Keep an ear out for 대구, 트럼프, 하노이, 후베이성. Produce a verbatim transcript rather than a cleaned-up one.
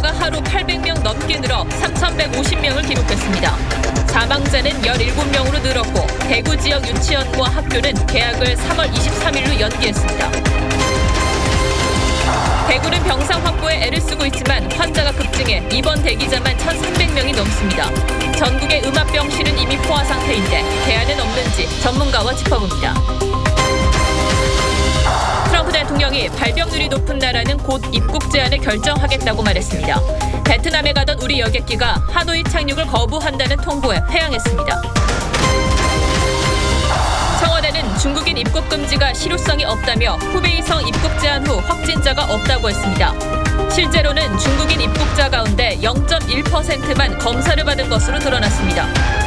사망자가 하루 팔백 명 넘게 늘어 삼천백오십 명을 기록했습니다. 사망자는 열일곱 명으로 늘었고 대구 지역 유치원과 학교는 개학을 삼월 이십삼일로 연기했습니다. 대구는 병상 확보에 애를 쓰고 있지만 환자가 급증해 입원 대기자만 천삼백 명이 넘습니다. 전국의 음압병실은 이미 포화 상태인데 대안은 없는지 전문가와 짚어봅니다. 트럼프 대통령이 발병률이 높은 나라는 곧 입국 제한을 결정하겠다고 말했습니다. 베트남에 가던 우리 여객기가 하노이 착륙을 거부한다는 통보에 회항했습니다. 청와대는 중국인 입국 금지가 실효성이 없다며 후베이성 입국 제한 후 확진자가 없다고 했습니다. 실제로는 중국인 입국자 가운데 영점일 퍼센트만 검사를 받은 것으로 드러났습니다.